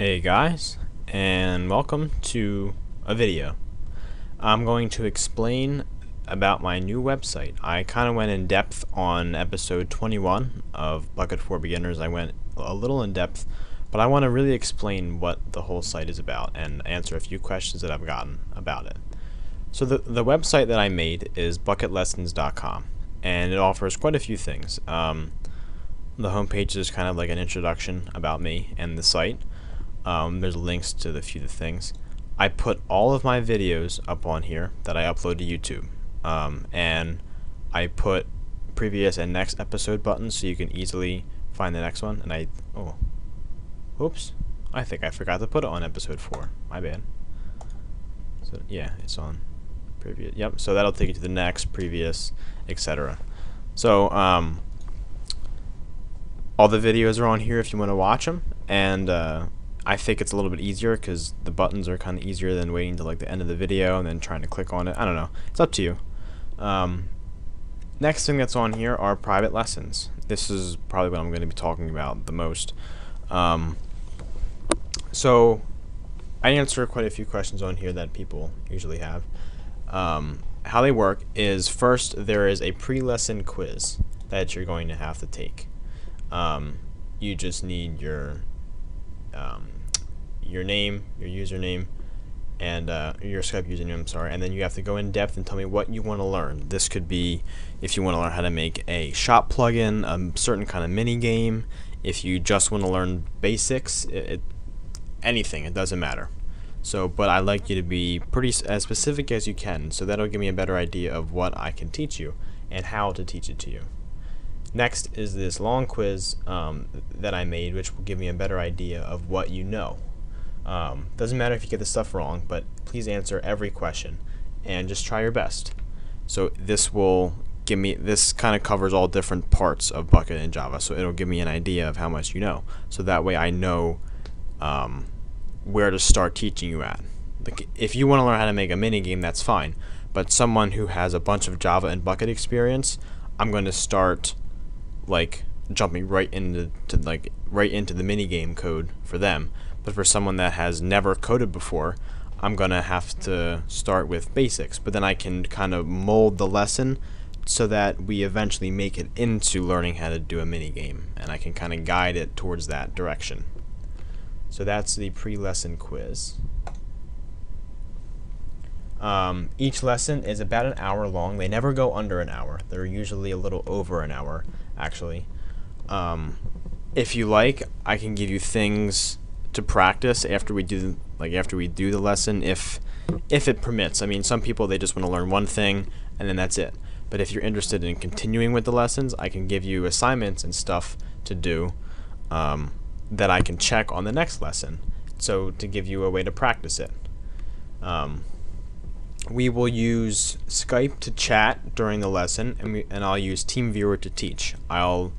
Hey guys, and welcome to a video. I'm going to explain about my new website. I kind of went in depth on episode 21 of Bucket for Beginners. I went a little in depth, but I want to really explain what the whole site is about and answer a few questions that I've gotten about it. So the website that I made is BucketLessons.com, and it offers quite a few things. The homepage is kind of like an introduction about me and the site. There's links to the few things. I put all of my videos up on here that I upload to YouTube, and I put previous and next episode buttons so you can easily find the next one. And I think I forgot to put it on episode 4. My bad. So yeah, it's on previous. Yep. So that'll take you to the next, previous, etc. So all the videos are on here if you want to watch them, and I think it's a little bit easier because the buttons are kind of easier than waiting till like the end of the video and then trying to click on it. I don't know. It's up to you. Next thing that's on here are private lessons. This is probably what I'm going to be talking about the most. So I answer quite a few questions on here that people usually have. How they work is, first, there is a pre-lesson quiz that you're going to have to take. You just need your name, your username, and your Skype username, I'm sorry, and then you have to go in depth and tell me what you want to learn. This could be if you want to learn how to make a shop plugin, a certain kind of mini game, if you just want to learn basics, anything, it doesn't matter. So, but I like you to be pretty as specific as you can, so that'll give me a better idea of what I can teach you and how to teach it to you. Next is this long quiz that I made, which will give me a better idea of what you know. Doesn't matter if you get this stuff wrong, but please answer every question and just try your best. So this will give me, this kind of covers all different parts of Bucket and Java, so it'll give me an idea of how much you know. So that way I know where to start teaching you at. Like, if you want to learn how to make a mini game, that's fine. But someone who has a bunch of Java and Bucket experience, I'm going to start like jumping right into the mini game code for them. But for someone that has never coded before, I'm gonna have to start with basics, but then I can kind of mold the lesson so that we eventually make it into learning how to do a mini game, and I can kind of guide it towards that direction. So that's the pre-lesson quiz. Each lesson is about an hour long. They never go under an hour. They're usually a little over an hour, actually. If you like, I can give you things to practice after we do the lesson, if it permits. I mean, some people, they just want to learn one thing and then that's it. But if you're interested in continuing with the lessons, I can give you assignments and stuff to do that I can check on the next lesson, so to give you a way to practice it. We will use Skype to chat during the lesson, and I'll use TeamViewer to teach. I'll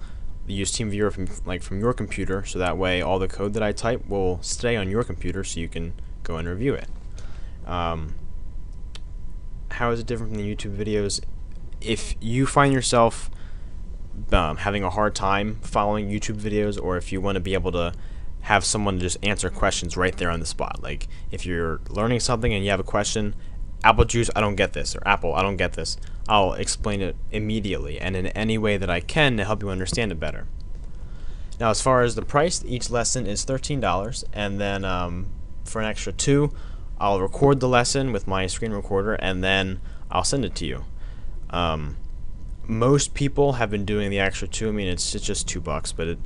use TeamViewer from your computer, so that way all the code that I type will stay on your computer, so you can go and review it. How is it different from the YouTube videos? If you find yourself having a hard time following YouTube videos, or if you want to be able to have someone just answer questions right there on the spot, like if you're learning something and you have a question, Applejuice, I don't get this, or Apple, I don't get this, I'll explain it immediately and in any way that I can to help you understand it better. Now, as far as the price, each lesson is $13, and then for an extra $2, I'll record the lesson with my screen recorder and then I'll send it to you. Most people have been doing the extra $2. I mean, it's just $2, but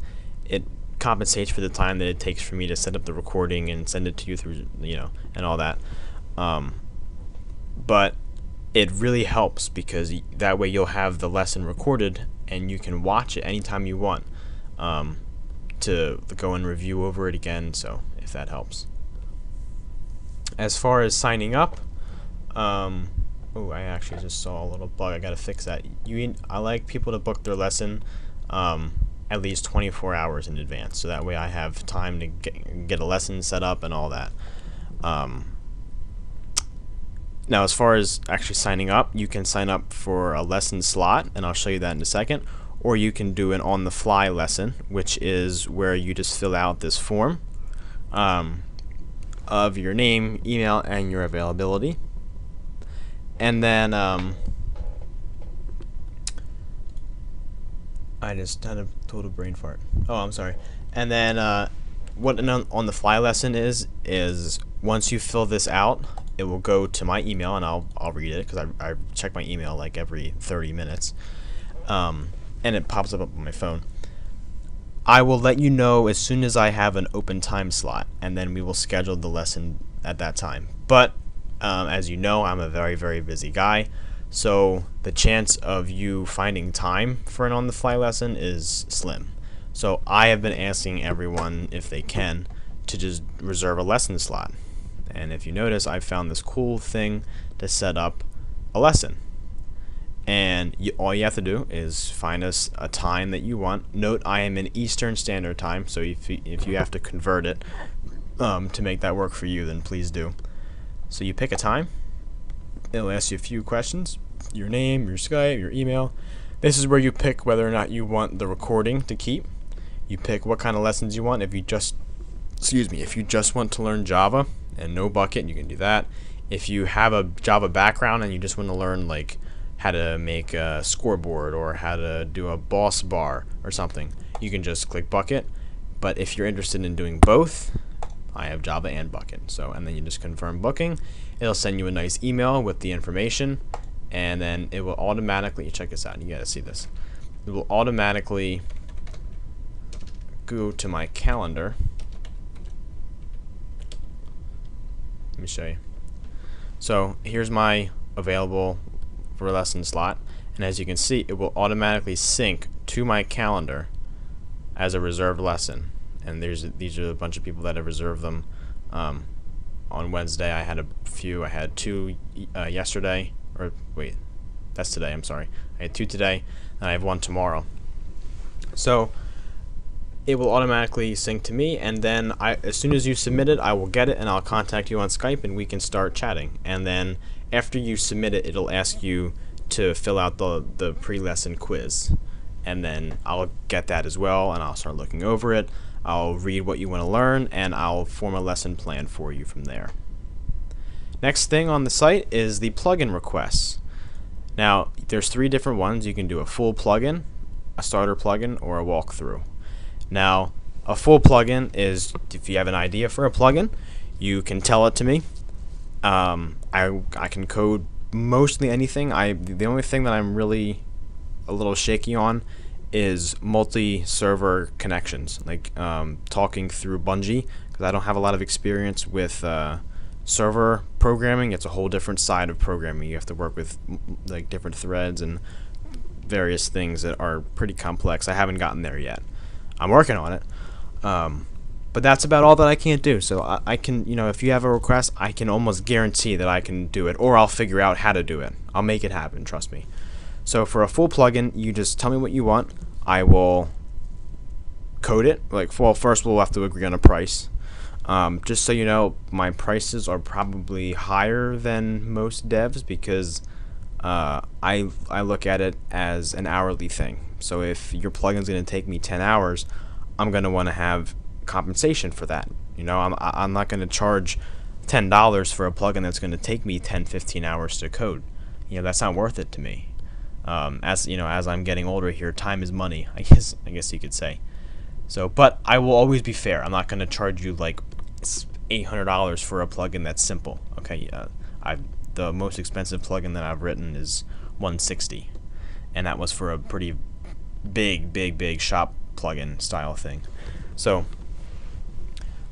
it compensates for the time that it takes for me to set up the recording and send it to you through, and all that. But it really helps, because that way you'll have the lesson recorded and you can watch it anytime you want to go and review over it again, so if that helps. As far as signing up, oh, I actually just saw a little bug. I gotta fix that. I like people to book their lesson at least 24 hours in advance, so that way I have time to get a lesson set up and all that. Now, as far as actually signing up, you can sign up for a lesson slot, and I'll show you that in a second, or you can do an on-the-fly lesson, which is where you just fill out this form. of your name, email, and your availability. And then I just had a total brain fart. Oh, I'm sorry. And then what an on-the-fly lesson is once you fill this out, it will go to my email, and I'll read it because I check my email like every 30 minutes, and it pops up on my phone. I will let you know as soon as I have an open time slot, and then we will schedule the lesson at that time. But as you know, I'm a very, very busy guy, so the chance of you finding time for an on-the-fly lesson is slim. So I have been asking everyone, if they can, to just reserve a lesson slot. And if you notice, I found this cool thing to set up a lesson. And all you have to do is find us a time that you want. Note, I am in Eastern Standard Time, so if you have to convert it to make that work for you, then please do. So you pick a time. It'll ask you a few questions: your name, your Skype, your email. This is where you pick whether or not you want the recording to keep. You pick what kind of lessons you want. If you just, excuse me, if you just want to learn Java and no Bucket, you can do that. If you have a Java background and you just want to learn like how to make a scoreboard or how to do a boss bar or something, you can just click Bucket. But if you're interested in doing both, I have Java and Bucket. So, and then you just confirm booking. It'll send you a nice email with the information, and then it will automatically, check this out, you gotta see this, it will automatically go to my calendar. Let me show you. So here's my available for lesson slot, and as you can see, it will automatically sync to my calendar as a reserved lesson. And these are a bunch of people that have reserved them. On Wednesday I had a few. I had two yesterday, or wait, that's today, I'm sorry. I had two today, and I have one tomorrow. So it will automatically sync to me, and then as soon as you submit it, I will get it, and I'll contact you on Skype, and we can start chatting. And then after you submit it, it'll ask you to fill out the pre-lesson quiz, and then I'll get that as well, and I'll start looking over it. I'll read what you want to learn, and I'll form a lesson plan for you from there. Next thing on the site is the plugin requests. Now, there's three different ones. You can do a full plugin, a starter plugin, or a walkthrough. Now, a full plugin is if you have an idea for a plugin, you can tell it to me. I can code mostly anything. The only thing that I'm really a little shaky on is multi-server connections, like talking through Bungie, because I don't have a lot of experience with server programming. It's a whole different side of programming. You have to work with like different threads and various things that are pretty complex. I haven't gotten there yet. I'm working on it. But that's about all that I can't do. So I can, you know, if you have a request, I can almost guarantee that I can do it, or I'll figure out how to do it. I'll make it happen, trust me. So for a full plugin, you just tell me what you want. I will code it. Like, well, first we'll have to agree on a price. Just so you know, my prices are probably higher than most devs because I look at it as an hourly thing. So if your plugin's going to take me 10 hours, I'm going to want to have compensation for that. You know, I'm not going to charge $10 for a plugin that's going to take me 10-15 hours to code. You know, that's not worth it to me. As you know, as I'm getting older here, time is money, I guess you could say. So, but I will always be fair. I'm not going to charge you like $800 for a plugin that's simple. Okay, the most expensive plugin that I've written is $160, and that was for a pretty big shop plugin style thing. So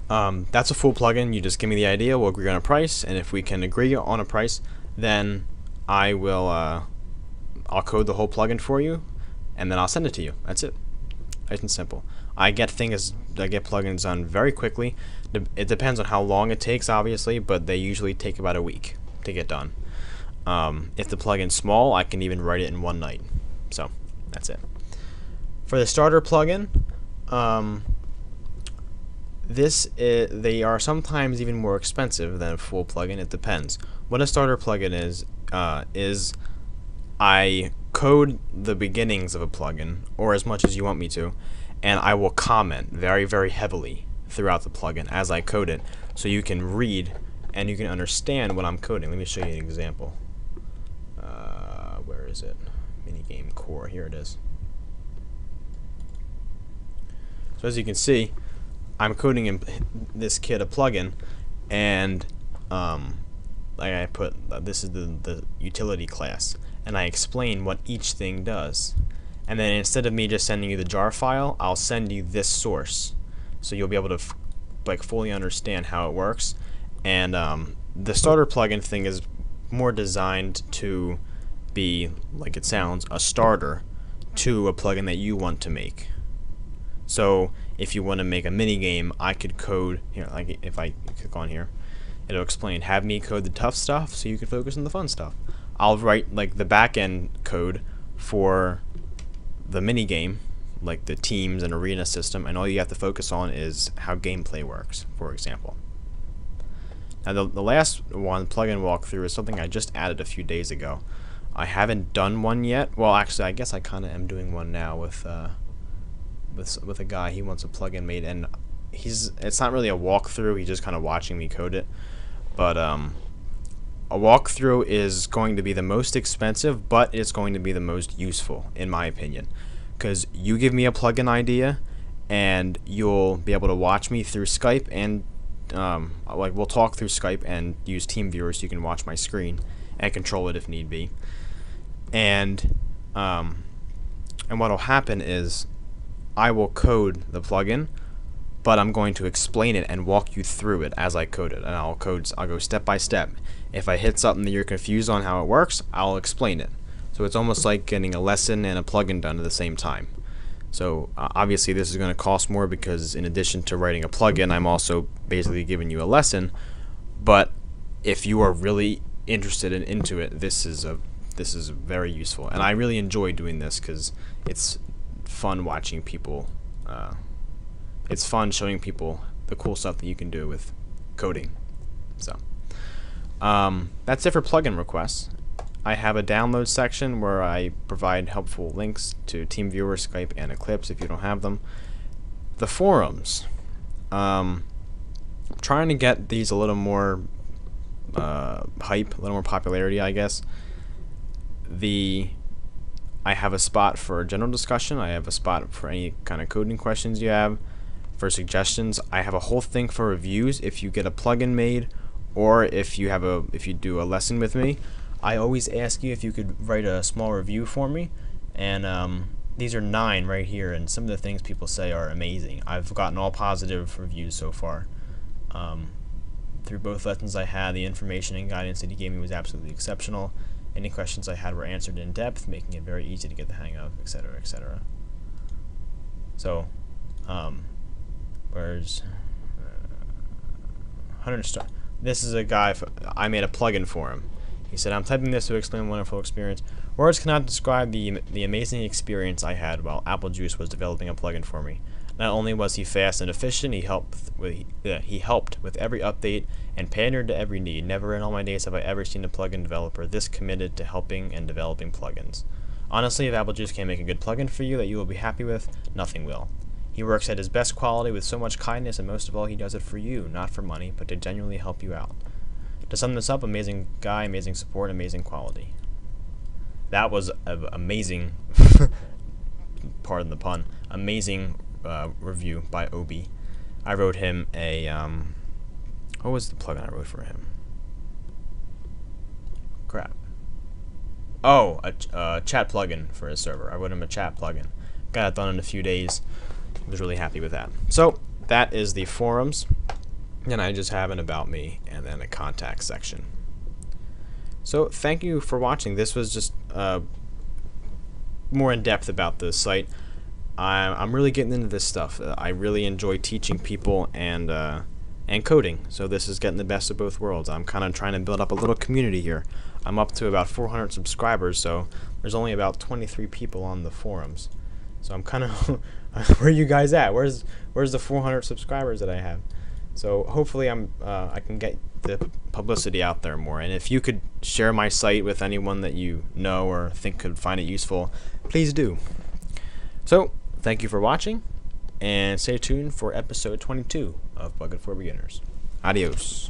that's a full plugin. You just give me the idea, we'll agree on a price, and if we can agree on a price, then I will I'll code the whole plugin for you, and then I'll send it to you. That's it. Nice and simple. I get plugins done very quickly. It depends on how long it takes, obviously, but they usually take about a week to get done. If the plugin's small, I can even write it in one night. So that's it. For the starter plugin, they are sometimes even more expensive than a full plugin. It depends. What a starter plugin is I code the beginnings of a plugin, or as much as you want me to, and I will comment very, very heavily throughout the plugin as I code it, so you can read and you can understand what I'm coding. Let me show you an example. Where is it? Minigame core. Here it is. So as you can see, I'm coding in this kid a plugin, and like I put, this is the utility class, and I explain what each thing does. And then instead of me just sending you the jar file, I'll send you this source, so you'll be able to like fully understand how it works. And the starter plugin thing is more designed to be, like it sounds, a starter to a plugin that you want to make. So if you want to make a mini game, I could code here. Like if I click on here, it'll explain, have me code the tough stuff so you can focus on the fun stuff. I'll write like the back end code for the mini game, like the teams and arena system, and all you have to focus on is how gameplay works, for example. Now the last one, plugin walkthrough, is something I just added a few days ago. I haven't done one yet. Well, actually, I guess I kind of am doing one now with a guy. He wants a plugin made, and it's not really a walkthrough. He's just kind of watching me code it. But a walkthrough is going to be the most expensive, but it's going to be the most useful, in my opinion, because you give me a plugin idea, and you'll be able to watch me through Skype and. Like we'll talk through Skype and use TeamViewer so you can watch my screen and control it if need be. And what'll happen is I will code the plugin, but I'm going to explain it and walk you through it as I code it. And I'll go step by step. If I hit something that you're confused on how it works, I'll explain it. So it's almost like getting a lesson and a plugin done at the same time. So obviously this is going to cost more because in addition to writing a plugin, I'm also basically giving you a lesson. But if you are really interested and into it, this is very useful, and I really enjoy doing this because it's fun watching people. It's fun showing people the cool stuff that you can do with coding. So that's it for plugin requests. I have a download section where I provide helpful links to TeamViewer, Skype, and Eclipse if you don't have them. The forums. I'm trying to get these a little more hype, a little more popularity, I guess. I have a spot for general discussion. I have a spot for any kind of coding questions you have, for suggestions. I have a whole thing for reviews if you get a plugin made, or if you do a lesson with me. I always ask you if you could write a small review for me, and these are 9 right here, and some of the things people say are amazing. I've gotten all positive reviews so far. Through both lessons I had, the information and guidance that he gave me was absolutely exceptional. Any questions I had were answered in depth, making it very easy to get the hang of, etc., etc. So, where's 100 star? This is a guy, I made a plugin for him. He said, I'm typing this to explain a wonderful experience. Words cannot describe the amazing experience I had while AppljuzeProgramming was developing a plugin for me. Not only was he fast and efficient, he helped with every update and pandered to every need. Never in all my days have I ever seen a plugin developer this committed to helping and developing plugins. Honestly, if AppljuzeProgramming can't make a good plugin for you that you will be happy with, nothing will. He works at his best quality with so much kindness, and most of all, he does it for you, not for money, but to genuinely help you out. To sum this up, amazing guy, amazing support, amazing quality. That was an amazing, pardon the pun, amazing review by Obi. I wrote him a, what was the plugin I wrote for him? Crap. Oh, a chat plugin for his server. I wrote him a chat plugin. Got it done in a few days. I was really happy with that. So that is the forums. Then I just have an about me and then a contact section. So thank you for watching. This was just more in depth about the site. I'm really getting into this stuff. I really enjoy teaching people and coding. So this is getting the best of both worlds. I'm kind of trying to build up a little community here. I'm up to about 400 subscribers, so there's only about 23 people on the forums. So I'm kind of where are you guys at? Where's the 400 subscribers that I have? So hopefully I can get the publicity out there more. And if you could share my site with anyone that you know or think could find it useful, please do. So thank you for watching, and stay tuned for episode 22 of Bucket for Beginners. Adios.